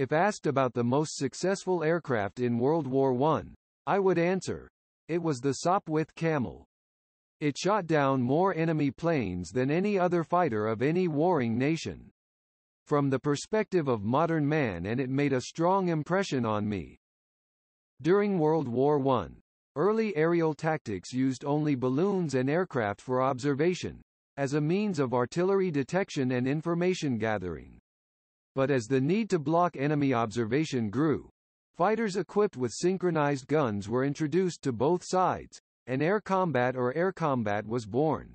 If asked about the most successful aircraft in World War I, I would answer, it was the Sopwith Camel. It shot down more enemy planes than any other fighter of any warring nation. From the perspective of modern man, and it made a strong impression on me. During World War I, early aerial tactics used only balloons and aircraft for observation, as a means of artillery detection and information gathering. But as the need to block enemy observation grew, fighters equipped with synchronized guns were introduced to both sides, and air combat was born.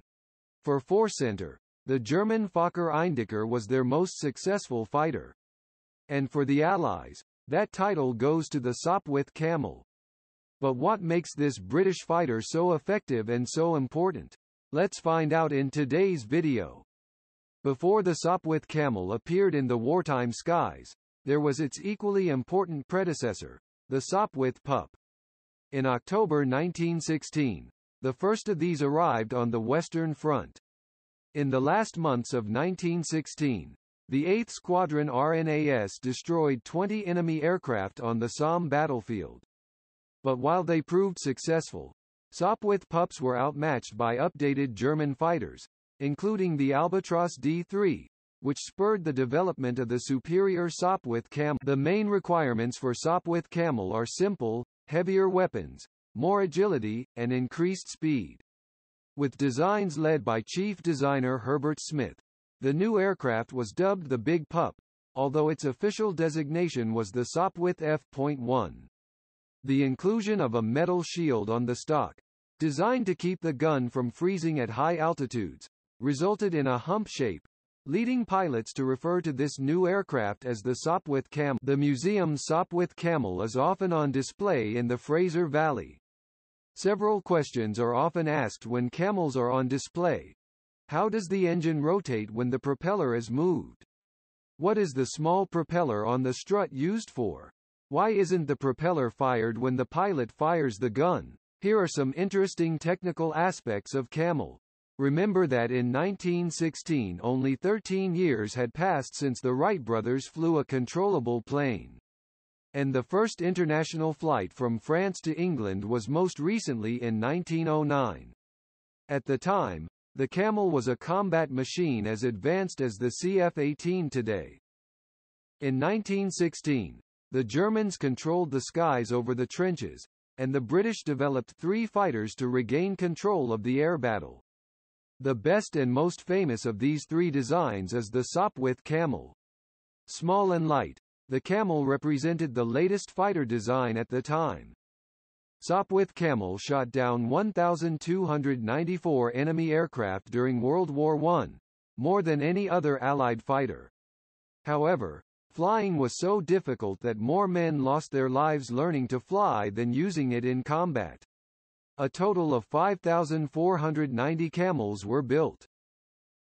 For Force Center, the German Fokker-Eindecker was their most successful fighter. And for the Allies, that title goes to the Sopwith Camel. But what makes this British fighter so effective and so important? Let's find out in today's video. Before the Sopwith Camel appeared in the wartime skies, there was its equally important predecessor, the Sopwith Pup. In October 1916, the first of these arrived on the Western Front. In the last months of 1916, the 8th Squadron RNAS destroyed 20 enemy aircraft on the Somme battlefield. But while they proved successful, Sopwith Pups were outmatched by updated German fighters, including the Albatros D-3, which spurred the development of the superior Sopwith Camel. The main requirements for Sopwith Camel are simple, heavier weapons, more agility, and increased speed. With designs led by chief designer Herbert Smith, the new aircraft was dubbed the Big Pup, although its official designation was the Sopwith F.1. The inclusion of a metal shield on the stock, designed to keep the gun from freezing at high altitudes, resulted in a hump shape, leading pilots to refer to this new aircraft as the Sopwith Camel. The museum's Sopwith Camel is often on display in the Fraser Valley. Several questions are often asked when camels are on display. How does the engine rotate when the propeller is moved? What is the small propeller on the strut used for? Why isn't the propeller fired when the pilot fires the gun? Here are some interesting technical aspects of Camel. Remember that in 1916 only 13 years had passed since the Wright brothers flew a controllable plane. And the first international flight from France to England was most recently in 1909. At the time, the Camel was a combat machine as advanced as the CF-18 today. In 1916, the Germans controlled the skies over the trenches, and the British developed 3 fighters to regain control of the air battle. The best and most famous of these 3 designs is the Sopwith Camel. Small and light, the Camel represented the latest fighter design at the time. Sopwith Camel shot down 1,294 enemy aircraft during World War I, more than any other Allied fighter. However, flying was so difficult that more men lost their lives learning to fly than using it in combat. A total of 5,490 camels were built.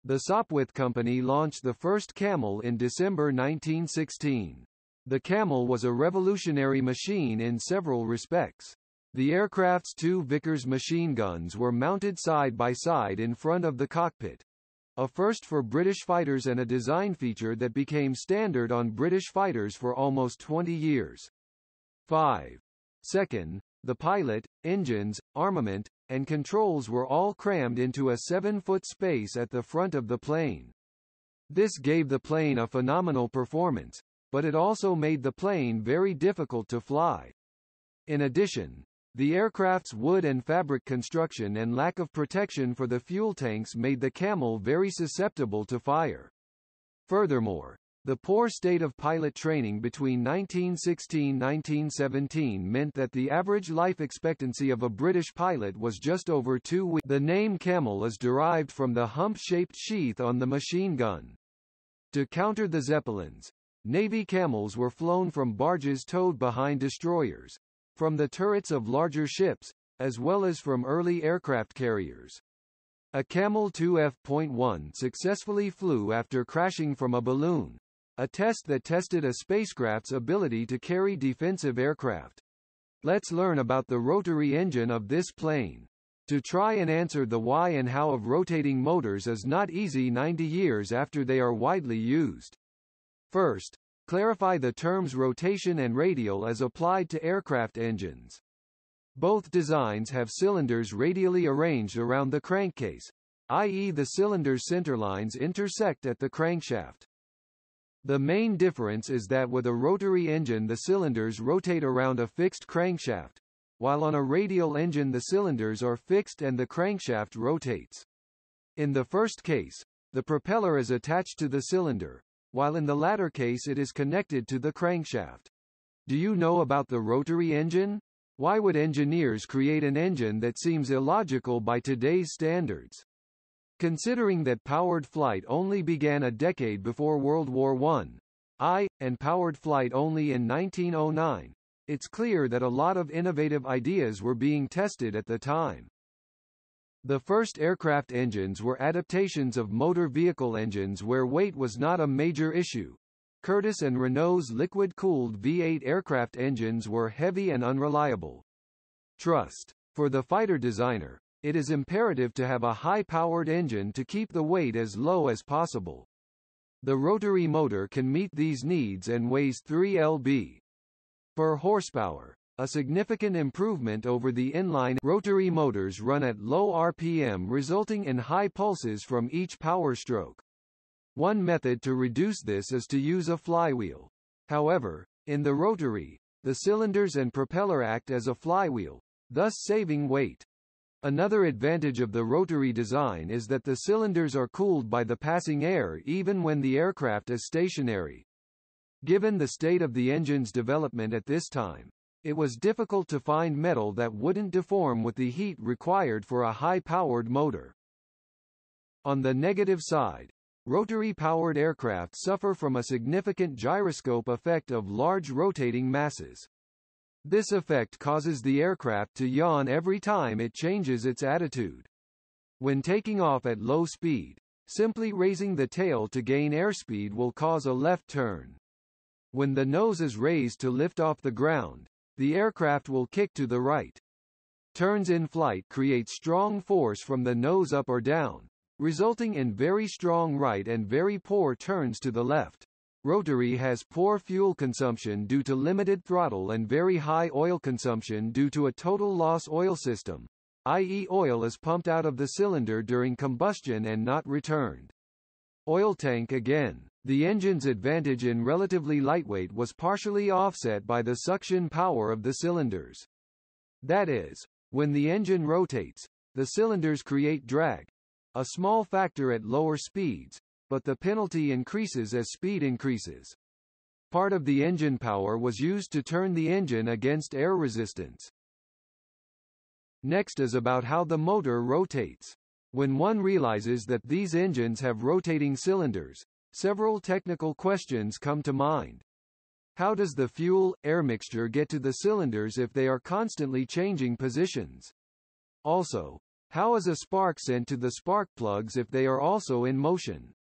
The Sopwith Company launched the first camel in December 1916. The camel was a revolutionary machine in several respects. The aircraft's 2 Vickers machine guns were mounted side by side in front of the cockpit. A first for British fighters and a design feature that became standard on British fighters for almost 20 years. 5. Second, the pilot, engines, armament, and controls were all crammed into a 7-foot space at the front of the plane. This gave the plane a phenomenal performance, but it also made the plane very difficult to fly. In addition, the aircraft's wood and fabric construction and lack of protection for the fuel tanks made the Camel very susceptible to fire. Furthermore, the poor state of pilot training between 1916–1917 meant that the average life expectancy of a British pilot was just over 2 weeks. The name Camel is derived from the hump-shaped sheath on the machine gun. To counter the Zeppelins, Navy Camels were flown from barges towed behind destroyers, from the turrets of larger ships, as well as from early aircraft carriers. A Camel 2F.1 successfully flew after crashing from a balloon, a test that tested a spacecraft's ability to carry defensive aircraft. Let's learn about the rotary engine of this plane. To try and answer the why and how of rotating motors is not easy 90 years after they are widely used. First, clarify the terms rotation and radial as applied to aircraft engines. Both designs have cylinders radially arranged around the crankcase, i.e. the cylinder's centerlines intersect at the crankshaft. The main difference is that with a rotary engine the cylinders rotate around a fixed crankshaft, while on a radial engine the cylinders are fixed and the crankshaft rotates. In the first case, the propeller is attached to the cylinder, while in the latter case it is connected to the crankshaft. Do you know about the rotary engine? Why would engineers create an engine that seems illogical by today's standards? Considering that powered flight only began a decade before World War I, and powered flight only in 1909, it's clear that a lot of innovative ideas were being tested at the time. The first aircraft engines were adaptations of motor vehicle engines where weight was not a major issue. Curtiss and Renault's liquid-cooled V8 aircraft engines were heavy and unreliable. Trust. For the fighter designer, it is imperative to have a high-powered engine to keep the weight as low as possible. The rotary motor can meet these needs and weighs 3 lb. Per horsepower, a significant improvement over the inline. Rotary motors run at low RPM, resulting in high pulses from each power stroke. One method to reduce this is to use a flywheel. However, in the rotary, the cylinders and propeller act as a flywheel, thus saving weight. Another advantage of the rotary design is that the cylinders are cooled by the passing air even when the aircraft is stationary. Given the state of the engine's development at this time, it was difficult to find metal that wouldn't deform with the heat required for a high-powered motor. On the negative side, rotary-powered aircraft suffer from a significant gyroscope effect of large rotating masses. This effect causes the aircraft to yaw every time it changes its attitude. When taking off at low speed, simply raising the tail to gain airspeed will cause a left turn. When the nose is raised to lift off the ground, the aircraft will kick to the right. Turns in flight create strong force from the nose up or down, resulting in very strong right and very poor turns to the left. Rotary has poor fuel consumption due to limited throttle and very high oil consumption due to a total loss oil system, i.e. oil is pumped out of the cylinder during combustion and not returned. Oil tank again. The engine's advantage in relatively lightweight was partially offset by the suction power of the cylinders. That is, when the engine rotates, the cylinders create drag, a small factor at lower speeds, but the penalty increases as speed increases. Part of the engine power was used to turn the engine against air resistance. Next is about how the motor rotates. When one realizes that these engines have rotating cylinders, several technical questions come to mind. How does the fuel-air mixture get to the cylinders if they are constantly changing positions? Also, how is a spark sent to the spark plugs if they are also in motion?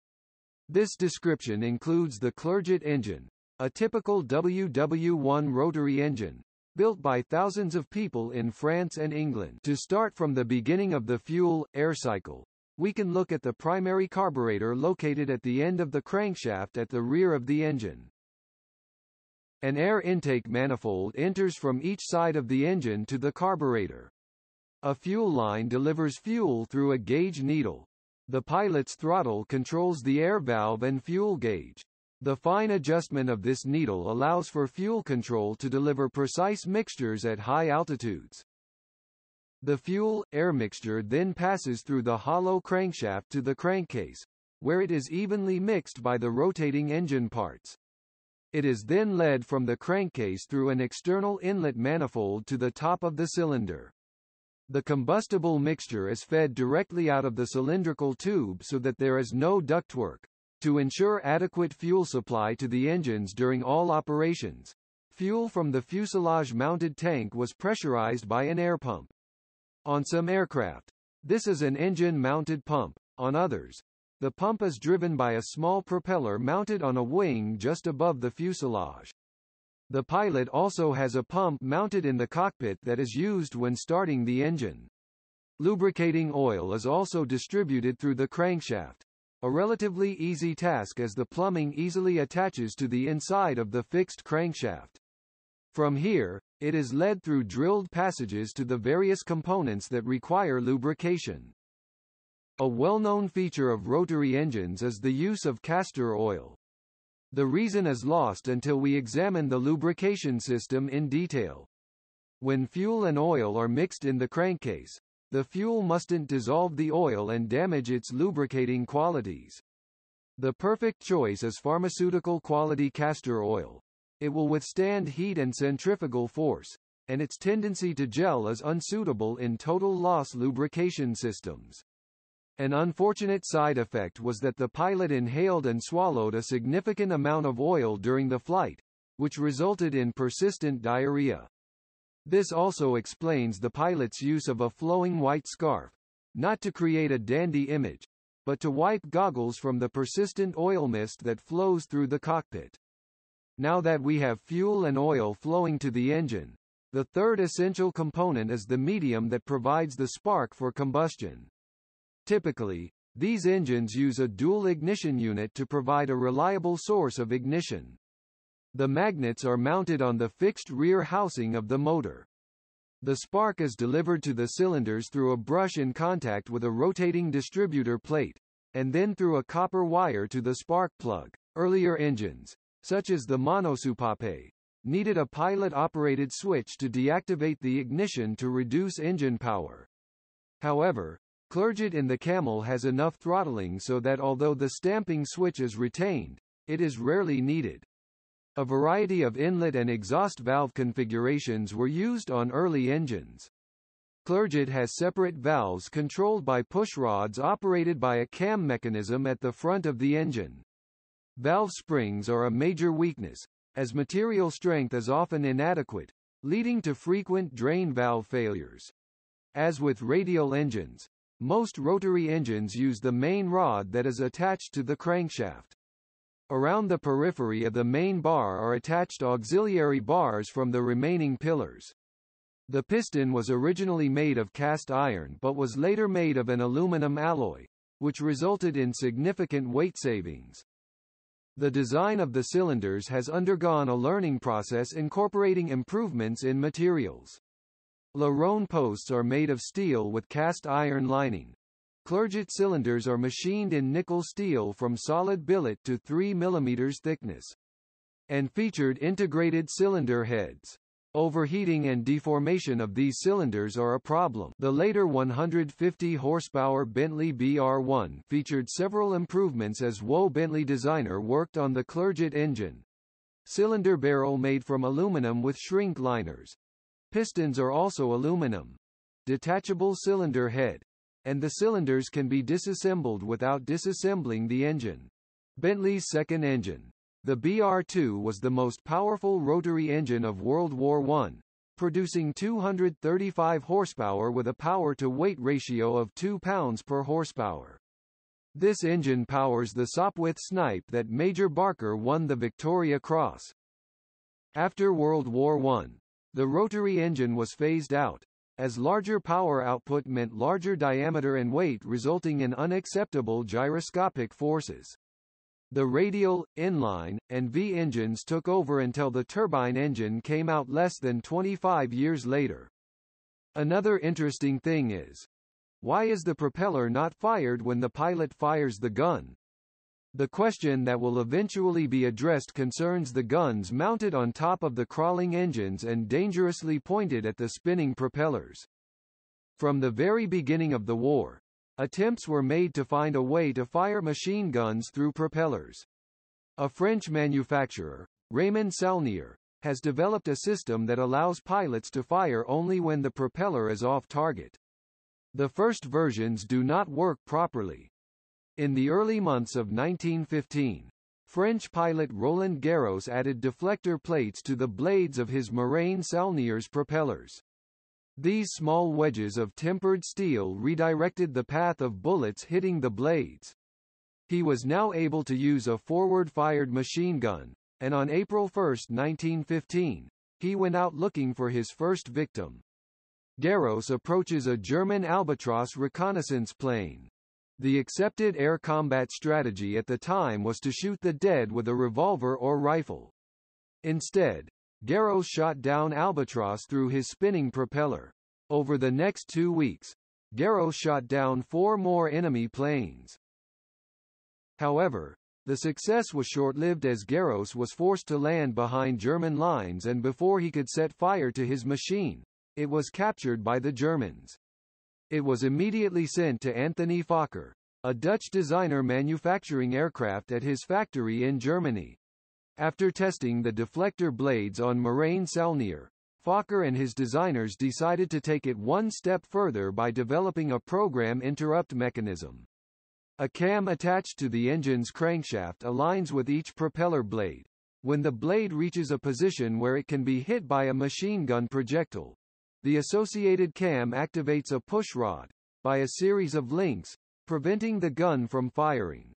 This description includes the Clerget engine, a typical WW1 rotary engine, built by thousands of people in France and England. To start from the beginning of the fuel-air cycle, we can look at the primary carburetor located at the end of the crankshaft at the rear of the engine. An air intake manifold enters from each side of the engine to the carburetor. A fuel line delivers fuel through a gauge needle. The pilot's throttle controls the air valve and fuel gauge. The fine adjustment of this needle allows for fuel control to deliver precise mixtures at high altitudes. The fuel-air mixture then passes through the hollow crankshaft to the crankcase, where it is evenly mixed by the rotating engine parts. It is then led from the crankcase through an external inlet manifold to the top of the cylinder. The combustible mixture is fed directly out of the cylindrical tube so that there is no ductwork. To ensure adequate fuel supply to the engines during all operations, fuel from the fuselage-mounted tank was pressurized by an air pump. On some aircraft, this is an engine-mounted pump. On others, the pump is driven by a small propeller mounted on a wing just above the fuselage. The pilot also has a pump mounted in the cockpit that is used when starting the engine. Lubricating oil is also distributed through the crankshaft. A relatively easy task as the plumbing easily attaches to the inside of the fixed crankshaft. From here, it is led through drilled passages to the various components that require lubrication. A well-known feature of rotary engines is the use of castor oil. The reason is lost until we examine the lubrication system in detail. When fuel and oil are mixed in the crankcase, the fuel mustn't dissolve the oil and damage its lubricating qualities. The perfect choice is pharmaceutical-quality castor oil. It will withstand heat and centrifugal force, and its tendency to gel is unsuitable in total loss lubrication systems. An unfortunate side effect was that the pilot inhaled and swallowed a significant amount of oil during the flight, which resulted in persistent diarrhea. This also explains the pilot's use of a flowing white scarf, not to create a dandy image, but to wipe goggles from the persistent oil mist that flows through the cockpit. Now that we have fuel and oil flowing to the engine, the third essential component is the medium that provides the spark for combustion. Typically, these engines use a dual ignition unit to provide a reliable source of ignition. The magnets are mounted on the fixed rear housing of the motor. The spark is delivered to the cylinders through a brush in contact with a rotating distributor plate, and then through a copper wire to the spark plug. Earlier engines, such as the Monosupape, needed a pilot-operated switch to deactivate the ignition to reduce engine power. However, Clerget in the Camel has enough throttling so that although the stamping switch is retained, it is rarely needed. A variety of inlet and exhaust valve configurations were used on early engines. Clerget has separate valves controlled by pushrods operated by a cam mechanism at the front of the engine. Valve springs are a major weakness, as material strength is often inadequate, leading to frequent drain valve failures. As with radial engines, most rotary engines use the main rod that is attached to the crankshaft. Around the periphery of the main bar are attached auxiliary bars from the remaining pillars. The piston was originally made of cast iron but was later made of an aluminum alloy, which resulted in significant weight savings. The design of the cylinders has undergone a learning process incorporating improvements in materials. Larone posts are made of steel with cast iron lining. Clerget cylinders are machined in nickel steel from solid billet to 3 mm thickness, and featured integrated cylinder heads. Overheating and deformation of these cylinders are a problem. The later 150-horsepower Bentley BR1 featured several improvements as Woe Bentley designer worked on the Clerget engine. Cylinder barrel made from aluminum with shrink liners. Pistons are also aluminum. Detachable cylinder head. And the cylinders can be disassembled without disassembling the engine. Bentley's second engine, the BR2, was the most powerful rotary engine of World War I, producing 235 horsepower with a power-to-weight ratio of 2 pounds per horsepower. This engine powers the Sopwith Snipe that Major Barker won the Victoria Cross. After World War I, the rotary engine was phased out, as larger power output meant larger diameter and weight, resulting in unacceptable gyroscopic forces. The radial, inline, and V engines took over until the turbine engine came out less than 25 years later. Another interesting thing is, why is the propeller not fired when the pilot fires the gun? The question that will eventually be addressed concerns the guns mounted on top of the crawling engines and dangerously pointed at the spinning propellers. From the very beginning of the war, attempts were made to find a way to fire machine guns through propellers. A French manufacturer, Raymond Saulnier, has developed a system that allows pilots to fire only when the propeller is off target. The first versions do not work properly. In the early months of 1915, French pilot Roland Garros added deflector plates to the blades of his Marine Saulnier's propellers. These small wedges of tempered steel redirected the path of bullets hitting the blades. He was now able to use a forward-fired machine gun, and on April 1, 1915, he went out looking for his first victim. Garros approaches a German Albatross reconnaissance plane. The accepted air combat strategy at the time was to shoot the dead with a revolver or rifle. Instead, Garrow shot down Albatross through his spinning propeller. Over the next 2 weeks, Garrow shot down 4 more enemy planes. However, the success was short-lived as Garros was forced to land behind German lines, and before he could set fire to his machine, it was captured by the Germans. It was immediately sent to Anthony Fokker, a Dutch designer manufacturing aircraft at his factory in Germany. After testing the deflector blades on Marennes-Saulnier, Fokker and his designers decided to take it one step further by developing a program interrupt mechanism. A cam attached to the engine's crankshaft aligns with each propeller blade. When the blade reaches a position where it can be hit by a machine gun projectile, the associated cam activates a push rod, by a series of links, preventing the gun from firing.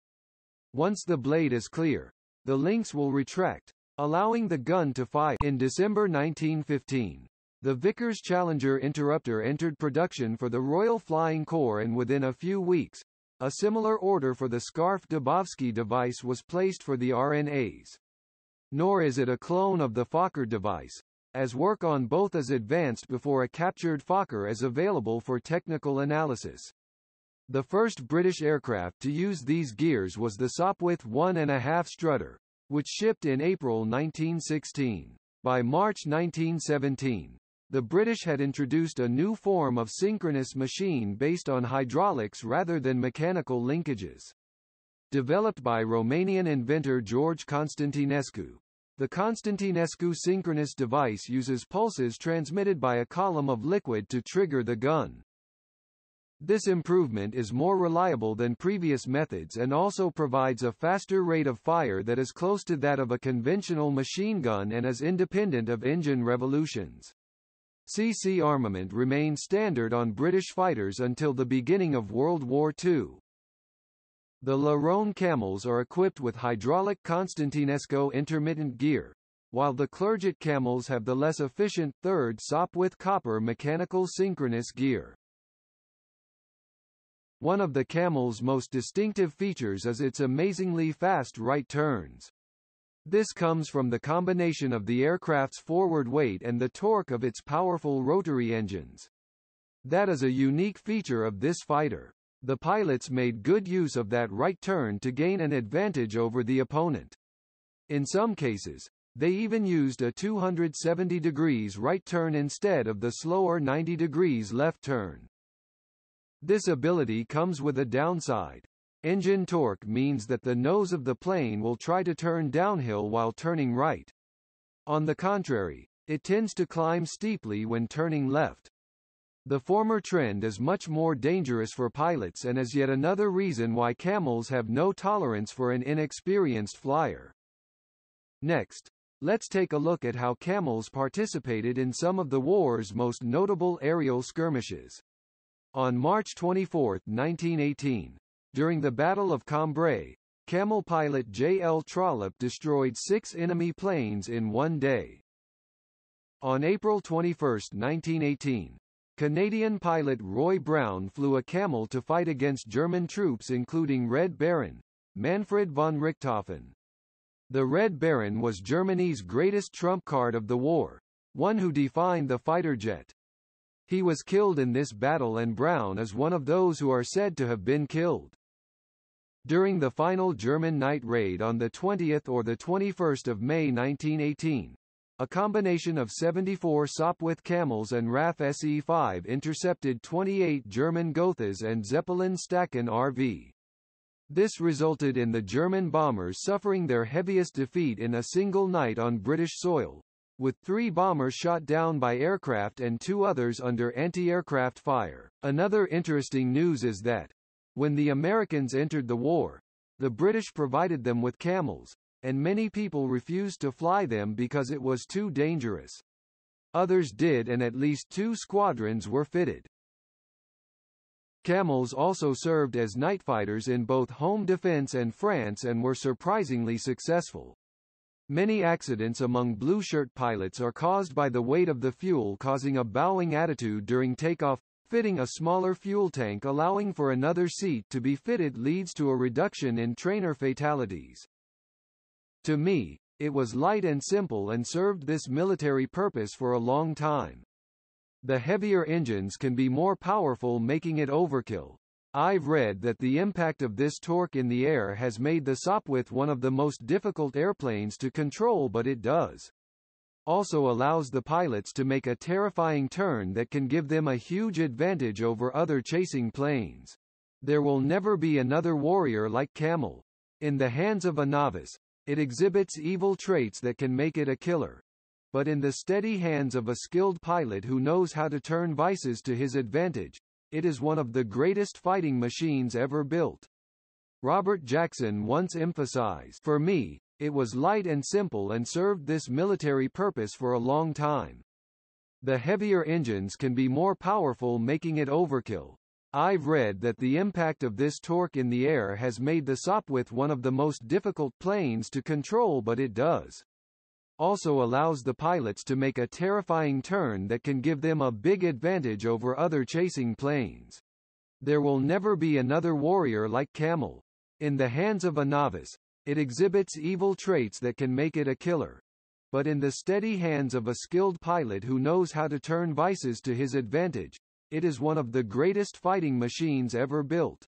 Once the blade is clear, the links will retract, allowing the gun to fire. In December 1915, the Vickers Challenger interrupter entered production for the Royal Flying Corps, and within a few weeks, a similar order for the Scarfe-Dubovsky device was placed for the RNAs. Nor is it a clone of the Fokker device, as work on both is advanced before a captured Fokker is available for technical analysis. The first British aircraft to use these gears was the Sopwith 1.5 Strutter, which shipped in April 1916. By March 1917, the British had introduced a new form of synchronous machine based on hydraulics rather than mechanical linkages. Developed by Romanian inventor George Constantinescu, the Constantinescu synchronous device uses pulses transmitted by a column of liquid to trigger the gun. This improvement is more reliable than previous methods and also provides a faster rate of fire that is close to that of a conventional machine gun and is independent of engine revolutions. CC armament remained standard on British fighters until the beginning of World War II. The La Rone Camels are equipped with hydraulic Constantinescu intermittent gear, while the Clerget Camels have the less efficient third Sopwith copper mechanical synchronous gear. One of the Camel's most distinctive features is its amazingly fast right turns. This comes from the combination of the aircraft's forward weight and the torque of its powerful rotary engines. That is a unique feature of this fighter. The pilots made good use of that right turn to gain an advantage over the opponent. In some cases, they even used a 270 degrees right turn instead of the slower 90 degrees left turn. This ability comes with a downside. Engine torque means that the nose of the plane will try to turn downhill while turning right. On the contrary, it tends to climb steeply when turning left. The former trend is much more dangerous for pilots and is yet another reason why Camels have no tolerance for an inexperienced flyer. Next, let's take a look at how Camels participated in some of the war's most notable aerial skirmishes. On March 24, 1918, during the Battle of Cambrai, Camel pilot J.L. Trollope destroyed 6 enemy planes in one day. On April 21, 1918, Canadian pilot Roy Brown flew a Camel to fight against German troops including Red Baron, Manfred von Richthofen. The Red Baron was Germany's greatest trump card of the war, one who defined the fighter jet. He was killed in this battle, and Brown is one of those who are said to have been killed. During the final German night raid on the 20th or the 21st of May 1918, a combination of 74 Sopwith Camels and RAF SE-5 intercepted 28 German Gothas and Zeppelin Stacken RV. This resulted in the German bombers suffering their heaviest defeat in a single night on British soil, with 3 bombers shot down by aircraft and 2 others under anti-aircraft fire. Another interesting news is that, when the Americans entered the war, the British provided them with Camels, and many people refused to fly them because it was too dangerous. Others did, and at least 2 squadrons were fitted. Camels also served as night fighters in both home defense and France and were surprisingly successful. Many accidents among blue-shirt pilots are caused by the weight of the fuel causing a bowing attitude during takeoff, fitting a smaller fuel tank allowing for another seat to be fitted leads to a reduction in trainer fatalities. To me, it was light and simple and served this military purpose for a long time. The heavier engines can be more powerful, making it overkill. I've read that the impact of this torque in the air has made the Sopwith one of the most difficult airplanes to control, but it does also allows the pilots to make a terrifying turn that can give them a huge advantage over other chasing planes. There will never be another warrior like Camel. In the hands of a novice, it exhibits evil traits that can make it a killer. But in the steady hands of a skilled pilot who knows how to turn vices to his advantage, it is one of the greatest fighting machines ever built. Robert Jackson once emphasized, "For me, it was light and simple and served this military purpose for a long time. The heavier engines can be more powerful, making it overkill. I've read that the impact of this torque in the air has made the Sopwith one of the most difficult planes to control, but it does also allows the pilots to make a terrifying turn that can give them a big advantage over other chasing planes. There will never be another warrior like Camel. In the hands of a novice, it exhibits evil traits that can make it a killer. But in the steady hands of a skilled pilot who knows how to turn vices to his advantage, it is one of the greatest fighting machines ever built."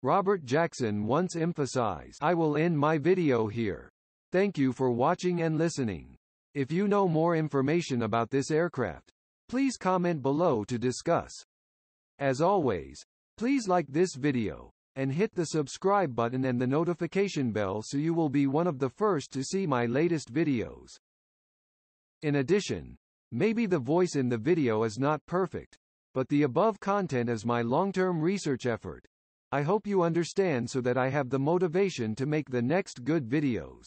Robert Jackson once emphasized, "I will end my video here. Thank you for watching and listening. If you know more information about this aircraft, please comment below to discuss. As always, please like this video, and hit the subscribe button and the notification bell so you will be one of the first to see my latest videos. In addition, maybe the voice in the video is not perfect, but the above content is my long-term research effort. I hope you understand so that I have the motivation to make the next good videos.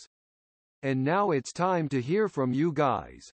And now it's time to hear from you guys.